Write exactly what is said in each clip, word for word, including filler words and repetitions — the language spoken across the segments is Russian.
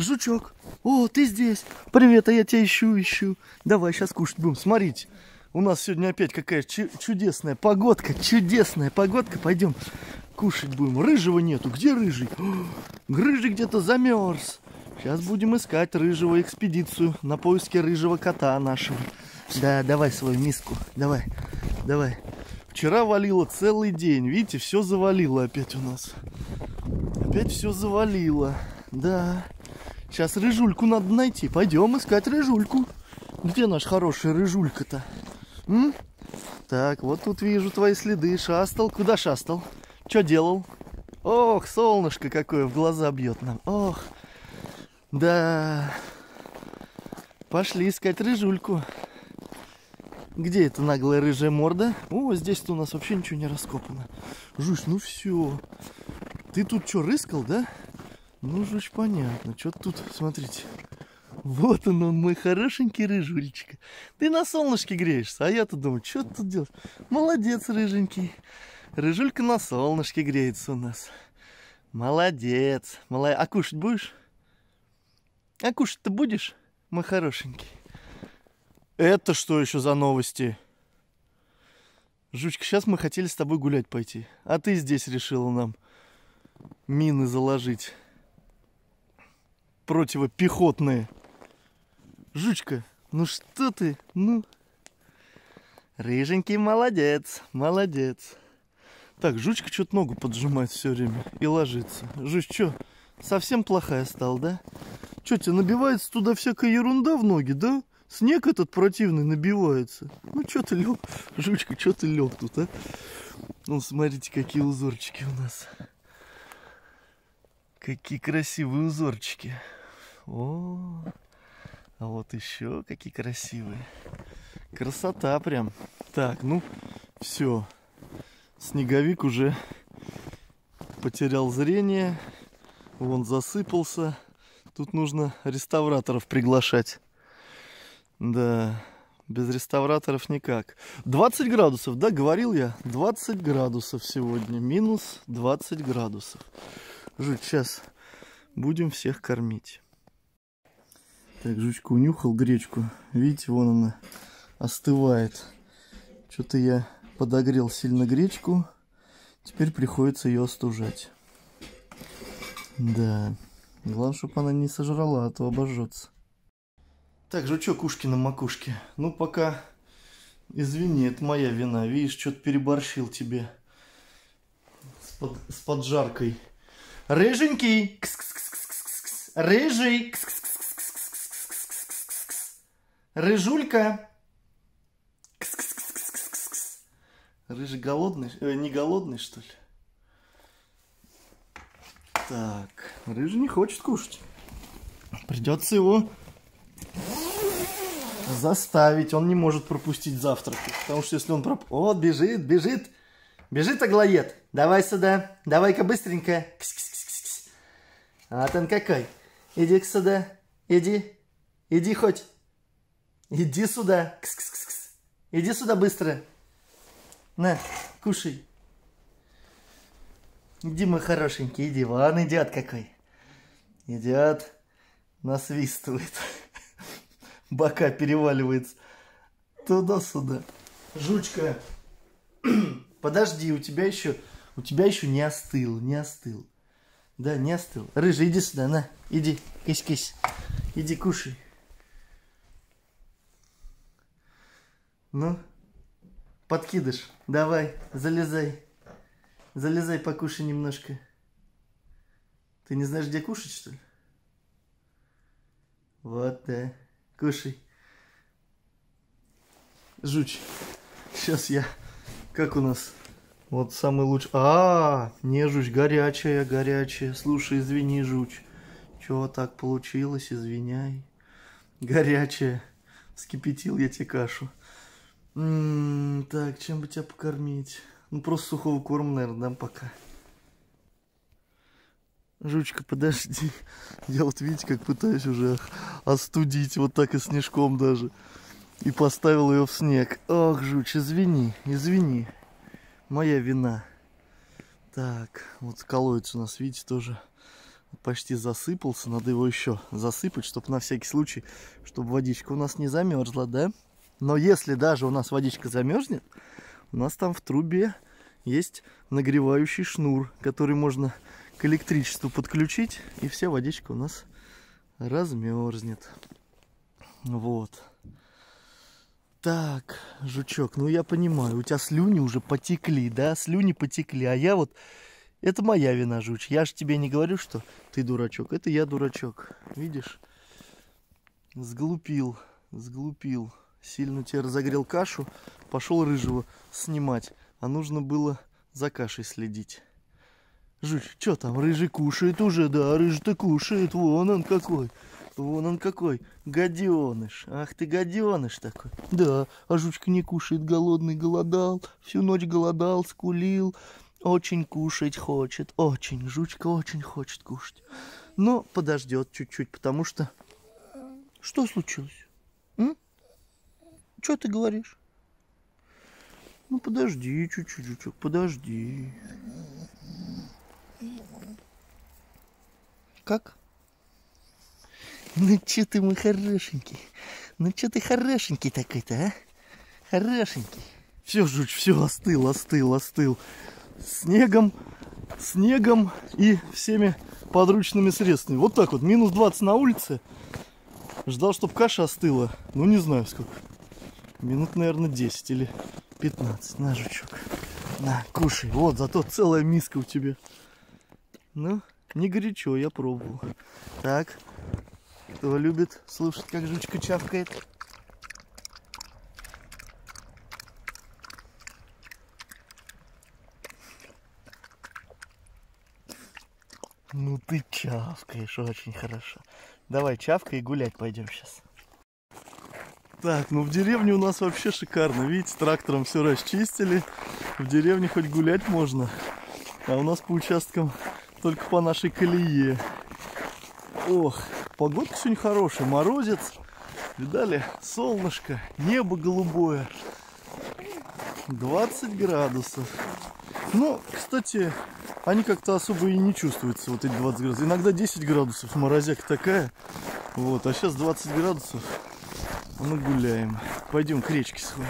Жучок, о, ты здесь. Привет, а я тебя ищу, ищу. Давай, сейчас кушать будем. Смотрите, у нас сегодня опять какая чудесная погодка. Чудесная погодка. Пойдем кушать будем. Рыжего нету. Где Рыжий? О, Рыжий где-то замерз. Сейчас будем искать рыжего экспедицию на поиске рыжего кота нашего. Да, давай свою миску. Давай, давай. Вчера валило целый день. Видите, все завалило опять у нас. Опять все завалило. Да. Сейчас рыжульку надо найти. Пойдем искать рыжульку. Где наш хороший рыжулька-то? Так, вот тут вижу твои следы. Шастал. Куда шастал? Что делал? Ох, солнышко какое в глаза бьет нам. Ох. Да. Пошли искать рыжульку. Где эта наглая рыжая морда? О, здесь-то у нас вообще ничего не раскопано. Жусь, ну все. Ты тут что, рыскал, да? Ну, Жусь, понятно. Что тут, смотрите. Вот он, он, мой хорошенький рыжулечка. Ты на солнышке греешься, а я-то думаю, что ты тут делаешь? Молодец, рыженький. Рыжулька на солнышке греется у нас. Молодец. Молодец. А кушать будешь? А кушать-то будешь, мой хорошенький? Это что еще за новости? Жучка, сейчас мы хотели с тобой гулять пойти. А ты здесь решила нам мины заложить. Противопехотные. Жучка, ну что ты? Ну. Рыженький молодец, молодец. Так, Жучка что-то ногу поджимает все время и ложится. Жусь, что, совсем плохая стала, да? Что тебе набивается туда всякая ерунда в ноги, да? Снег этот противный набивается. Ну, что ты лег, Жучка, что ты лег тут, а? Ну, смотрите, какие узорчики у нас. Какие красивые узорчики. О, а вот еще какие красивые. Красота прям. Так, ну, все. Снеговик уже потерял зрение. Вон засыпался. Тут нужно реставраторов приглашать. Да, без реставраторов никак. двадцать градусов, да, говорил я? двадцать градусов сегодня, минус двадцать градусов. Жуть, сейчас будем всех кормить. Так, Жучка унюхал гречку. Видите, вон она остывает. Что-то я подогрел сильно гречку. Теперь приходится ее остужать. Да, главное, чтобы она не сожрала, а то обожжется. Так, Жучок, ушки на макушке. Ну, пока, извини, это моя вина. Видишь, что-то переборщил тебе с, под... с поджаркой. Рыженький! Кс-кс-кс-кс-кс-кс. Рыжий! Кс-кс-кс-кс-кс-кс-кс. Рыжулька! Кс-кс-кс-кс-кс-кс. Рыжий голодный? Э, не голодный, что ли? Так, Рыжий не хочет кушать. Придется его... заставить, он не может пропустить завтрак, потому что если он проп... О, бежит, бежит, бежит аглоед. Давай сюда, давай-ка быстренько. Кс-кс-кс-кс. А там какой? Иди-ка сюда, иди, иди хоть, иди сюда. Кс-кс-кс-кс. Иди сюда быстро. На, кушай. Иди, мой хорошенький, иди, вон идет какой. Идет, насвистывает. Бока переваливается туда-сюда. Жучка, подожди, у тебя еще, у тебя еще не остыл, не остыл. Да, не остыл. Рыжий, иди сюда, на, иди, кись-кись, иди кушай. Ну, подкидыш, давай, залезай, залезай, покушай немножко. Ты не знаешь, где кушать, что ли? Вот, да. Кушай. Жуч. Сейчас я... Как у нас? Вот самый лучший... А, -а, а, не, Жуч, горячая, горячая. Слушай, извини, Жуч. Чего так получилось, извиняй. Горячая. Вскипятил я тебе кашу. М -м -м, так, чем бы тебя покормить? Ну, просто сухого корма, наверное, дам пока. Жучка, подожди. Я вот, видите, как пытаюсь уже остудить. Вот так и снежком даже. И поставил ее в снег. Ох, Жуч, извини, извини. Моя вина. Так, вот колодец у нас, видите, тоже почти засыпался, надо его еще засыпать, чтобы на всякий случай, чтобы водичка у нас не замерзла, да? Но если даже у нас водичка замерзнет, у нас там в трубе есть нагревающий шнур, который можно к электричеству подключить, и вся водичка у нас размерзнет. Вот. Так, жучок, ну я понимаю, у тебя слюни уже потекли, да? Слюни потекли, а я вот... Это моя вина, жуч. Я же тебе не говорю, что ты дурачок. Это я дурачок. Видишь? Сглупил, сглупил. Сильно тебе разогрел кашу. Пошел рыжего снимать. А нужно было за кашей следить. Жуч, что там? Рыжий кушает уже, да? Рыжий-то кушает. Вон он какой. Вон он какой. Гаденыш. Ах ты гаденыш такой. Да, а жучка не кушает. Голодный, голодал. Всю ночь голодал, скулил. Очень кушать хочет, очень, жучка очень хочет кушать. Но подождет чуть-чуть, потому что... Что случилось? М? Что ты говоришь? Ну подожди чуть-чуть, жучок, подожди. Как? Ну че ты мой хорошенький? Ну че ты хорошенький такой-то, а? Хорошенький. Все, жуч, все, остыл, остыл, остыл. Снегом, снегом и всеми подручными средствами. Вот так вот, минус двадцать на улице. Ждал, чтобы каша остыла. Ну, не знаю сколько. Минут, наверное, десять или пятнадцать. На, жучок, на, кушай. Вот, зато целая миска у тебя. Ну, не горячо, я пробовал. Так, кто любит слушать, как жучка чавкает? Ну ты чавкаешь очень хорошо. Давай чавкай и гулять пойдем сейчас. Так, ну в деревне у нас вообще шикарно. Видите, трактором все расчистили. В деревне хоть гулять можно. А у нас по участкам только по нашей колее. Ох, погодка сегодня хорошая. Морозец. Видали? Солнышко, небо голубое. двадцать градусов. Ну, кстати... Они как-то особо и не чувствуются, вот эти двадцать градусов. Иногда десять градусов, морозяка такая. Вот, а сейчас двадцать градусов. Мы гуляем. Пойдем к речке сходим.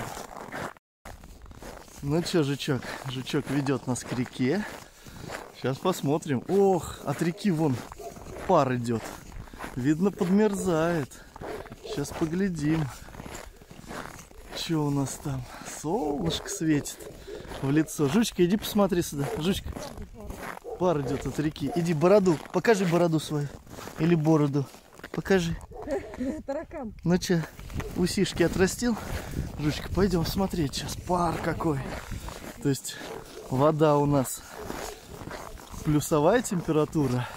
Ну что, жучок? Жучок ведет нас к реке. Сейчас посмотрим. Ох, от реки вон пар идет. Видно, подмерзает. Сейчас поглядим. Что у нас там? Солнышко светит в лицо. Жучка, иди посмотри сюда. Жучка. Пар идет от реки. Иди бороду. Покажи бороду свою. Или бороду. Покажи. Таракан. Ну че, усишки отрастил? Жучка, пойдем смотреть. Сейчас пар какой. То есть вода у нас плюсовая температура,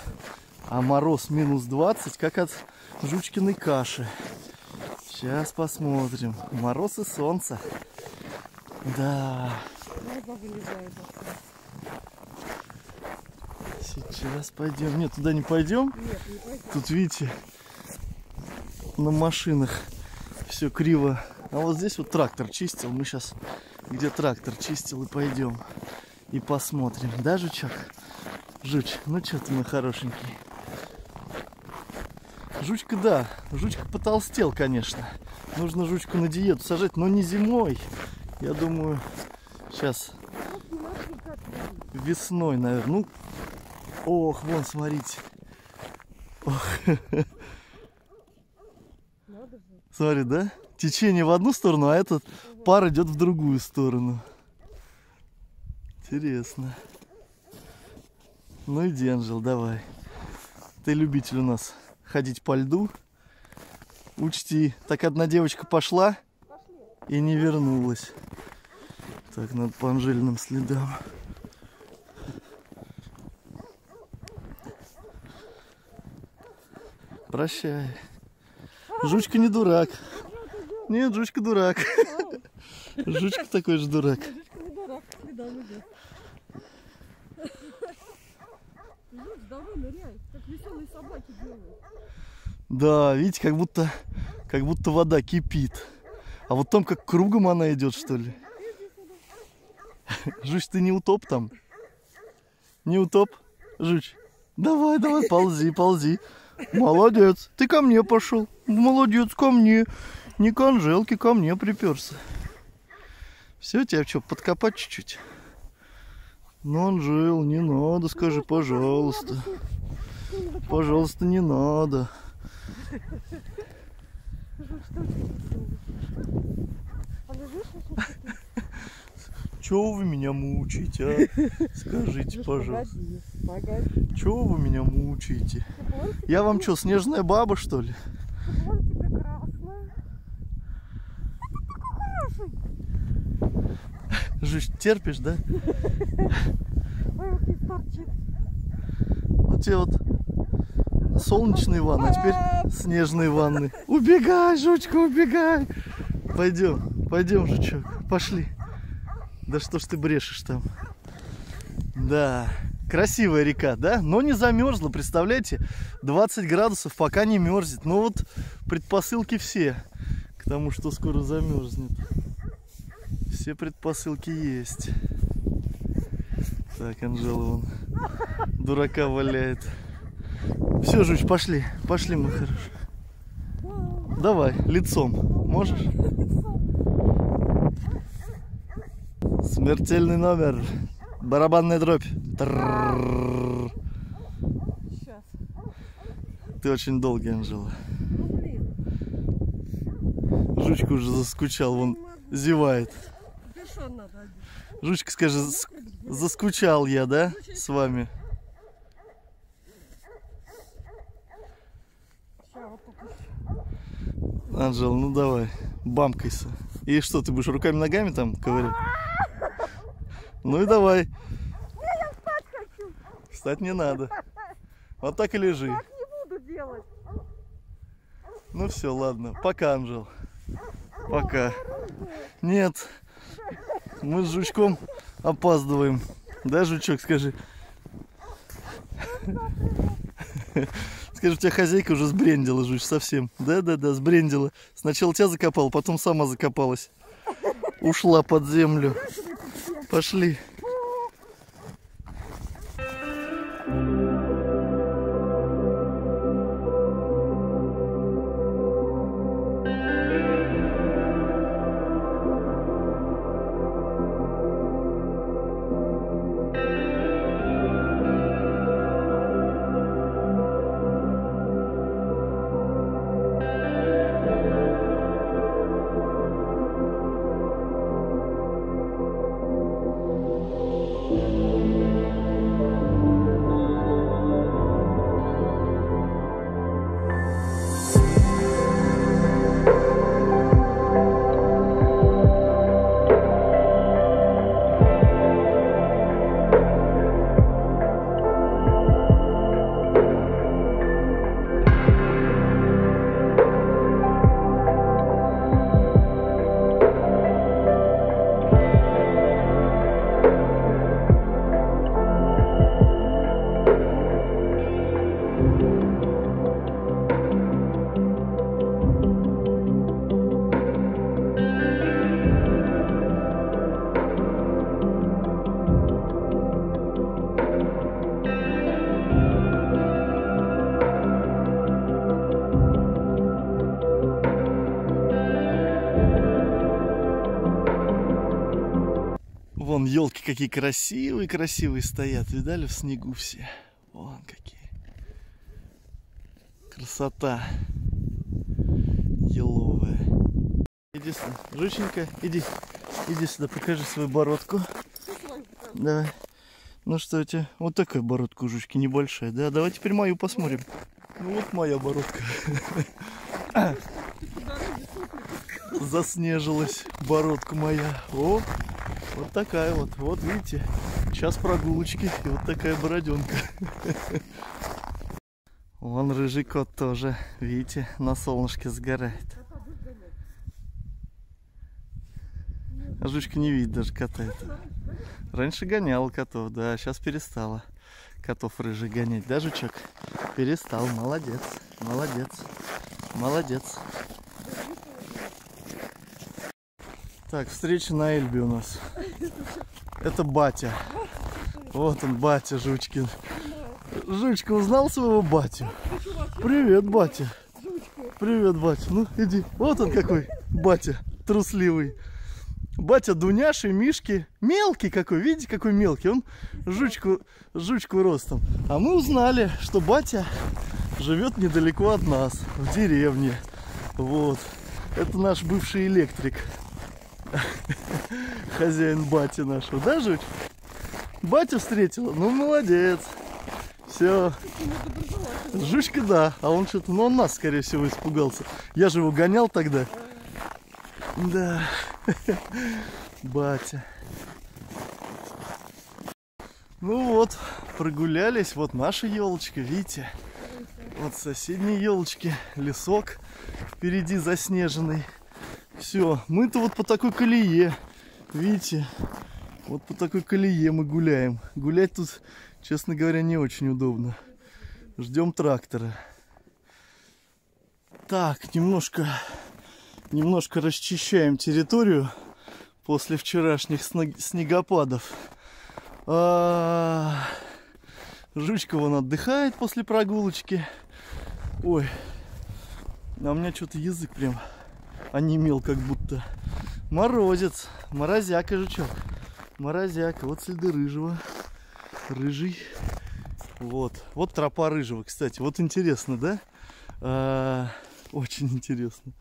а мороз минус двадцать, как от жучкиной каши. Сейчас посмотрим. Мороз и солнце. Да. Сейчас пойдем. Нет, туда не пойдем. Нет, не пойдем. Тут, видите, на машинах все криво. А вот здесь вот трактор чистил. Мы сейчас где трактор чистил и пойдем. И посмотрим. Да, жучок? Жуч, ну что ты, мой хорошенький? Жучка, да. Жучка потолстел, конечно. Нужно жучку на диету сажать, но не зимой. Я думаю, сейчас весной, наверное. Ну, ох, вон, смотрите. Ох. Смотри, да? Течение в одну сторону, а этот пар идет в другую сторону. Интересно. Ну иди, Анжел, давай. Ты любитель у нас ходить по льду. Учти. Так одна девочка пошла и не вернулась. Так, надо по Анжельным следам. Прощай. Жучка не дурак. Нет, жучка дурак. Жучка такой же дурак. Да, видите, как будто, как будто вода кипит. А вот там как кругом она идет, что ли. Жуч, ты не утоп там? Не утоп? Жуч, Давай, давай, ползи, ползи. Молодец, ты ко мне пошел. Молодец, ко мне. Не к Анжелке, ко мне приперся. Все, тебя что, подкопать чуть-чуть? Ну, Анжел, не надо, скажи, пожалуйста. Пожалуйста, не надо. Чего вы меня мучаете, а? Скажите, пожалуйста. Чего вы меня мучаете? Я вам что, снежная баба, что ли? Жуч, терпишь, да? Ну тебе вот солнечные ванны, а теперь снежные ванны. Убегай, Жучка, убегай. Пойдем, пойдем, Жучок, пошли. Да что ж ты брешешь там? Да, красивая река, да? Но не замерзла, представляете? двадцать градусов пока не мерзнет. Но вот предпосылки все к тому, что скоро замерзнет. Все предпосылки есть. Так, Анжела вон дурака валяет. Все, Жуч, пошли. Пошли, мы хорошо. Давай, лицом. Можешь? Смертельный номер. Барабанная дробь. Сейчас. Ты очень долгий, Анжела. Жучка уже заскучал, вон зевает. Жучка, скажи, заскучал я, да, с вами? Анжела, ну давай, бамкайся. И что, ты будешь руками-ногами там ковырять? Ну и давай. Я встать хочу. Встать не надо. Вот так и лежи. Так не буду делать. Ну все, ладно. Пока, Анжел. Пока. Нет. Мы с Жучком опаздываем. Да, Жучок, скажи? Скажи, у тебя хозяйка уже сбрендила, Жуч, совсем. Да-да-да, сбрендила. Сначала тебя закопала, потом сама закопалась. Ушла под землю. Пошли. Вон елки какие красивые, красивые стоят. Видали, в снегу все. Вон какие. Красота. Еловая. Иди сюда, Жученька, иди. Иди сюда, покажи свою бородку. Давай. Ну что у тебя? Вот такая бородка у Жучки небольшая. Да, давай теперь мою посмотрим. Ну вот моя бородка. Заснежилась бородка моя. О! Вот такая вот, вот видите, час прогулочки и вот такая бороденка. Вон рыжий кот тоже, видите, на солнышке сгорает. А Жучка не видит даже кота этого. Раньше гоняла котов, да, сейчас перестала котов рыжий гонять. Да, Жучок? Перестал, молодец, молодец, молодец. Так, встреча на Эльбе у нас. Это батя. Вот он, батя Жучкин. Жучка узнал своего батю. Привет, батя. Привет, батя. Ну, иди. Вот он какой, батя, трусливый. Батя Дуняши, Мишки. Мелкий какой, видите, какой мелкий. Он жучку, жучку ростом. А мы узнали, что батя живет недалеко от нас, в деревне. Вот. Это наш бывший электрик. Хозяин бати нашего. Да, Жуч? Батя встретила? Ну, молодец. Все. Жучка, да. А он что-то... Ну, он нас, скорее всего, испугался. Я же его гонял тогда. Да. Батя. Ну вот, прогулялись. Вот наша елочка, видите? Вот соседние елочки. Лесок впереди заснеженный. Все, мы-то вот по такой колее, видите, вот по такой колее мы гуляем. Гулять тут, честно говоря, не очень удобно. Ждем трактора. Так, немножко, немножко расчищаем территорию после вчерашних снегопадов. А-а-а. Жучка вон отдыхает после прогулочки. Ой, а у меня что-то язык прям... онемел как будто. Морозец. Морозяка, жучок. Морозяка. Вот следы рыжего. Рыжий. Вот. Вот тропа рыжего, кстати. Вот интересно, да? А, очень интересно.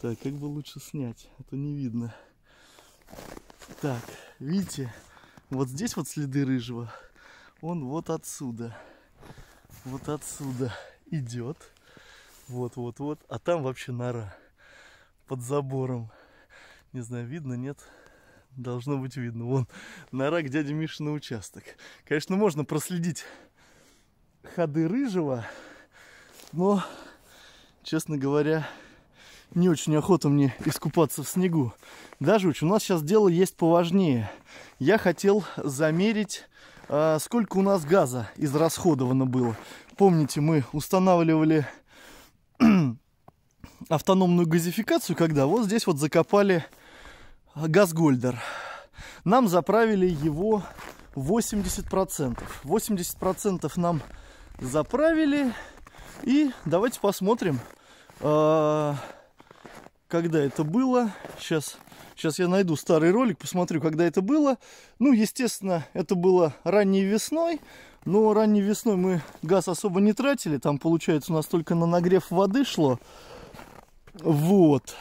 Так, как бы лучше снять? А то не видно. Так, видите? Вот здесь вот следы рыжего. Он вот отсюда. Вот отсюда идет. Вот-вот-вот. А там вообще нора. Под забором. Не знаю, видно, нет? Должно быть видно. Вон нора к дяде Мише на участок. Конечно, можно проследить ходы рыжего, но, честно говоря, не очень охота мне искупаться в снегу. Да, Жуч, у нас сейчас дело есть поважнее. Я хотел замерить, сколько у нас газа израсходовано было. Помните, мы устанавливали... автономную газификацию, когда вот здесь вот закопали газгольдер. Нам заправили его восемьдесят процентов. восемьдесят процентов нам заправили. И давайте посмотрим, когда это было. Сейчас, сейчас я найду старый ролик, посмотрю, когда это было. Ну, естественно, это было ранней весной. Но ранней весной мы газ особо не тратили. Там, получается, у нас только на нагрев воды шло. Вот.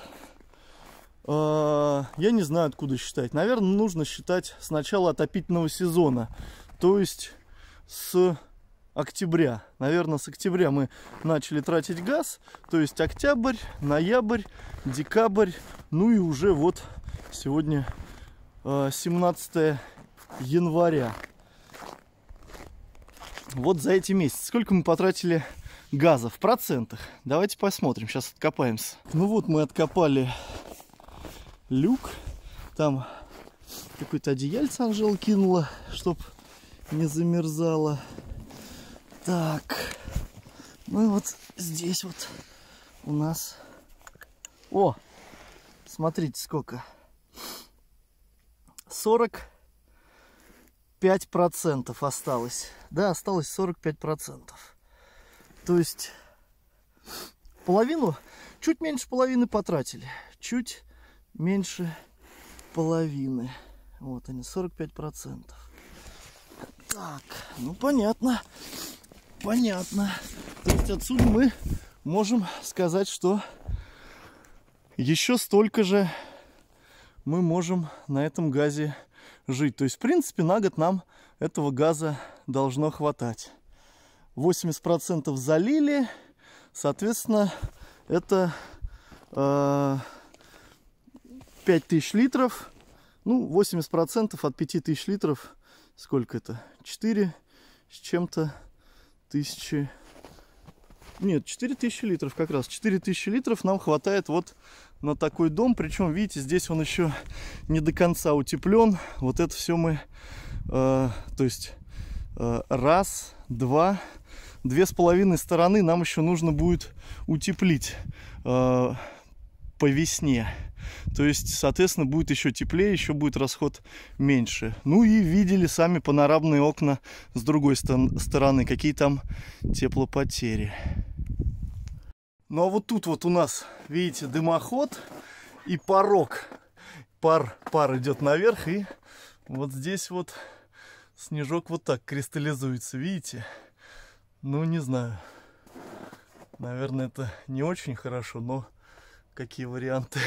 Я не знаю, откуда считать. Наверное, нужно считать с начала отопительного сезона. То есть с октября. Наверное, с октября мы начали тратить газ. То есть октябрь, ноябрь, декабрь. Ну и уже вот сегодня семнадцатое января. Вот за эти месяцы. Сколько мы потратили газа в процентах? Давайте посмотрим. Сейчас откопаемся. Ну вот мы откопали люк. Там какое-то одеяльце Анжела кинула, чтоб не замерзало. Так. Ну и вот здесь вот у нас... О! Смотрите, сколько. сорок пять процентов осталось. Да, осталось сорок пять процентов. То есть половину, чуть меньше половины потратили. Чуть меньше половины. Вот они, сорок пять процентов. Так, ну понятно. Понятно. То есть отсюда мы можем сказать, что еще столько же мы можем на этом газе жить. То есть, в принципе, на год нам этого газа должно хватать. восемьдесят процентов залили, соответственно, это э, пять тысяч литров. Ну, восемьдесят процентов от пяти тысяч литров, сколько это? четыре с чем-то тысячи... Нет, четыре тысячи литров как раз. четыре тысячи литров нам хватает вот на такой дом. Причем, видите, здесь он еще не до конца утеплен. Вот это все мы... Э, то есть, э, раз, два... Две с половиной стороны нам еще нужно будет утеплить. по весне. То есть, соответственно, будет еще теплее, еще будет расход меньше. Ну и видели сами панорамные окна с другой стороны, какие там теплопотери. Ну а вот тут вот у нас, видите, дымоход и порог. Пар, пар идет наверх, и вот здесь вот снежок вот так кристаллизуется, видите? Ну, не знаю. Наверное, это не очень хорошо, но какие варианты?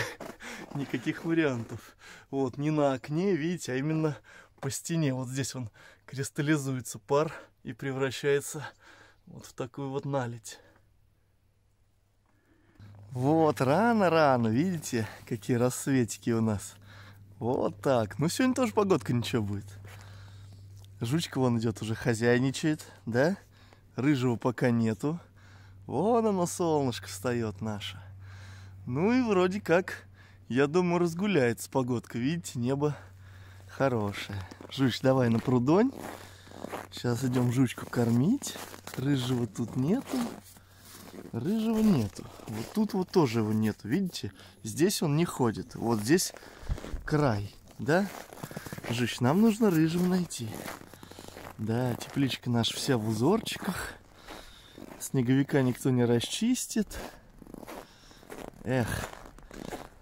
Никаких вариантов. Вот, не на окне, видите, а именно по стене. Вот здесь он кристаллизуется пар и превращается вот в такую вот наледь. Вот, рано-рано, видите, какие рассветики у нас. Вот так. Ну, сегодня тоже погодка ничего будет. Жучка вон идет, уже хозяйничает, да? Рыжего пока нету. Вон оно, солнышко встает наше. Ну и вроде как, я думаю, разгуляется погодка. Видите, небо хорошее. Жуч, давай на прудонь. Сейчас идем жучку кормить. Рыжего тут нету. Рыжего нету. Вот тут вот тоже его нету, видите? Здесь он не ходит. Вот здесь край, да? Жуч, нам нужно рыжего найти. Да, тепличка наша вся в узорчиках. Снеговика никто не расчистит. Эх.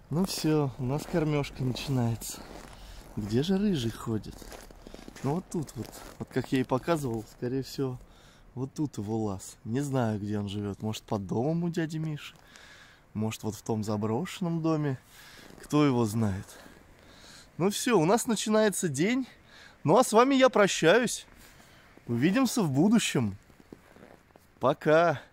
Ну все, у нас кормежка начинается. Где же рыжий ходит? Ну вот тут вот. Вот как я и показывал, скорее всего, вот тут его лаз. Не знаю, где он живет. Может, под домом у дяди Миши. Может, вот в том заброшенном доме. Кто его знает. Ну все, у нас начинается день. Ну а с вами я прощаюсь. Увидимся в будущем. Пока!